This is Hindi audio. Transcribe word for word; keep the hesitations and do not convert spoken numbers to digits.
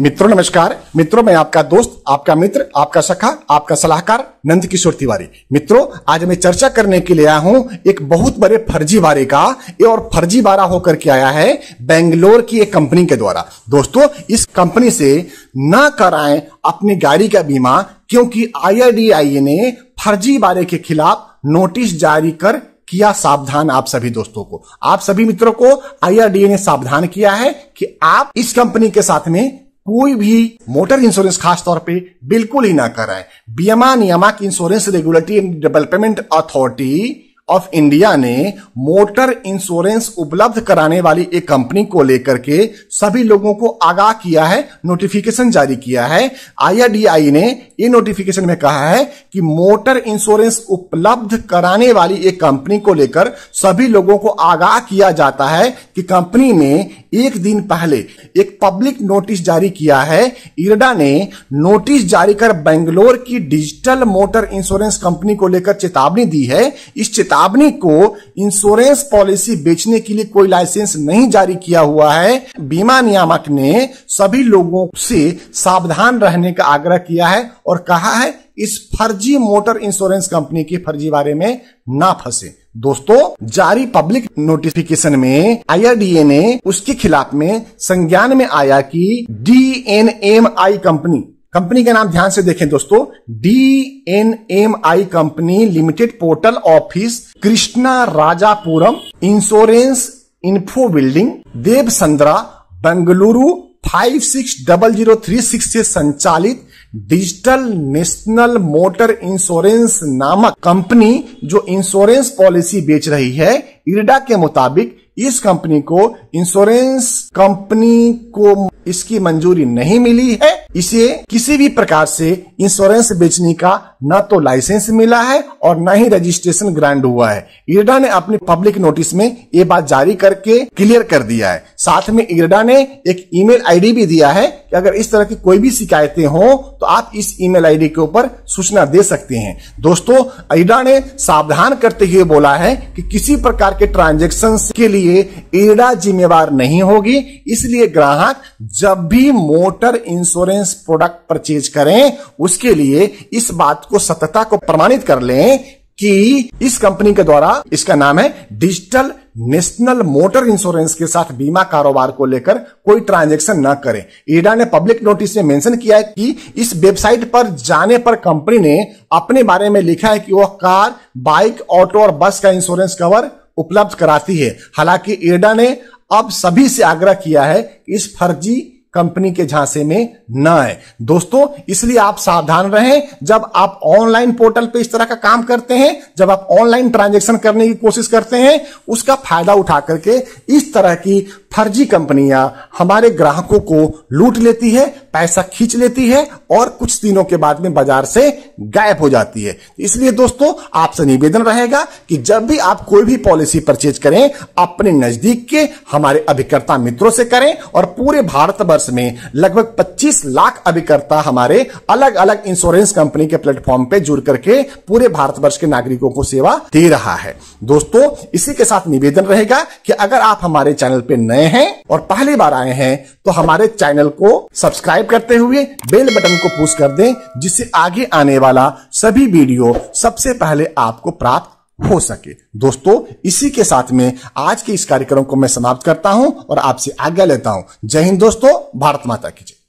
मित्रों नमस्कार। मित्रों मैं आपका दोस्त, आपका मित्र, आपका सखा, आपका सलाहकार नंद किशोर तिवारी। मित्रों आज मैं चर्चा करने के लिए आया हूं एक बहुत बड़े फर्जीवाड़े का, और फर्जीवाड़ा होकर के आया है बेंगलोर की एक कंपनी के द्वारा। दोस्तों इस कंपनी से ना कराएं अपनी गाड़ी का बीमा, क्योंकि आई आर डी आई ने फर्जीवाड़े के खिलाफ नोटिस जारी कर किया सावधान आप सभी दोस्तों को, आप सभी मित्रों को। आई आर डी आई ने सावधान किया है कि आप इस कंपनी के साथ में कोई भी मोटर इंश्योरेंस खास तौर पे बिल्कुल ही ना कराएं। बीमा नियामक insurance regulatory and development authority of India ने मोटर इंश्योरेंस उपलब्ध कराने वाली एक कंपनी को लेकर के सभी लोगों को आगाह किया है, नोटिफिकेशन जारी किया है। आई आर डी आई ने ये नोटिफिकेशन में कहा है कि मोटर इंश्योरेंस उपलब्ध कराने वाली एक कंपनी को लेकर सभी लोगों को आगाह किया जाता है कि कंपनी ने एक दिन पहले एक पब्लिक नोटिस जारी किया है। इरडा ने नोटिस जारी कर बेंगलोर की डिजिटल मोटर इंश्योरेंस कंपनी को लेकर चेतावनी दी है। इस चेतावनी को इंश्योरेंस पॉलिसी बेचने के लिए कोई लाइसेंस नहीं जारी किया हुआ है। बीमा नियामक ने सभी लोगों से सावधान रहने का आग्रह किया है और कहा है इस फर्जी मोटर इंश्योरेंस कंपनी के फर्जीवाड़े में ना फंसे। दोस्तों जारी पब्लिक नोटिफिकेशन में आई आर डी आई ने उसके खिलाफ में संज्ञान में आया कि D N M I company company का नाम ध्यान से देखें दोस्तों, D N M I company limited portal office Krishna Rajapuram insurance info building Devasandra Bengaluru पाँच छह शून्य शून्य तीन छह से संचालित डिजिटल नेशनल मोटर इंश्योरेंस नामक कंपनी जो इंश्योरेंस पॉलिसी बेच रही है, इरडा के मुताबिक इस कंपनी को इंश्योरेंस कंपनी को इसकी मंजूरी नहीं मिली है। इसे किसी भी प्रकार से इंश्योरेंस बेचने का न तो लाइसेंस मिला है और न ही रजिस्ट्रेशन ग्रांट हुआ है। इरडा ने अपने पब्लिक नोटिस में ये बात जारी करके क्लियर कर दिया है। साथ में इरडा ने एक ईमेल आईडी भी दिया है कि अगर इस तरह की कोई भी शिकायतें हो तो आप इस ईमेल आईडी के ऊपर सूचना दे सकते हैं। दोस्तों इरडा ने सावधान करते हुए बोला है कि किसी प्रकार के ट्रांजेक्शन के लिए इरडा जिम्मेवार नहीं होगी, इसलिए ग्राहक जब भी मोटर इंश्योरेंस प्रोडक्ट परचेज करें उसके लिए इस बात को सत्यता को प्रमाणित कर लें कि इस कंपनी के द्वारा, इसका नाम है डिजिटल नेशनल मोटर इंश्योरेंस, के साथ बीमा कारोबार को लेकर कोई ट्रांजैक्शन ना करें। इरडा ने पब्लिक नोटिस में मेंशन किया है कि इस वेबसाइट पर जाने पर कंपनी ने अपने बारे में लिखा है कि वह कार, बाइक, ऑटो और बस का इंश्योरेंस कवर उपलब्ध कराती है। हालांकि इरडा ने अब सभी से आग्रह किया है कि इस फर्जी कंपनी के झांसे में न आए। दोस्तों इसलिए आप सावधान रहें जब आप ऑनलाइन पोर्टल पे इस तरह का काम करते हैं, जब आप ऑनलाइन ट्रांजैक्शन करने की कोशिश करते हैं, उसका फायदा उठा करके इस तरह की फर्जी कंपनियां हमारे ग्राहकों को लूट लेती है, पैसा खींच लेती है और कुछ दिनों के बाद में बाजार से गायब हो जाती है। इसलिए दोस्तों आपसे निवेदन रहेगा कि जब भी आप कोई भी पॉलिसी परचेज करें अपने नजदीक के हमारे अभिकर्ता मित्रों से करें। और पूरे भारतवर्ष में लगभग पच्चीस लाख अभिकर्ता हमारे अलग अलग इंश्योरेंस कंपनी के प्लेटफॉर्म पे जुड़ करके पूरे भारतवर्ष के नागरिकों को सेवा दे रहा है। दोस्तों इसी के साथ निवेदन रहेगा कि अगर आप हमारे चैनल पे नए हैं और पहली बार आए हैं तो हमारे चैनल को सब्सक्राइब करते हुए बेल बटन को पुश कर दें, जिससे आगे आने वाला सभी वीडियो सबसे पहले आपको प्राप्त हो सके। दोस्तों इसी के साथ में आज के इस कार्यक्रम को मैं समाप्त करता हूं और आपसे आज्ञा लेता हूं। जय हिंद दोस्तों, भारत माता की जय।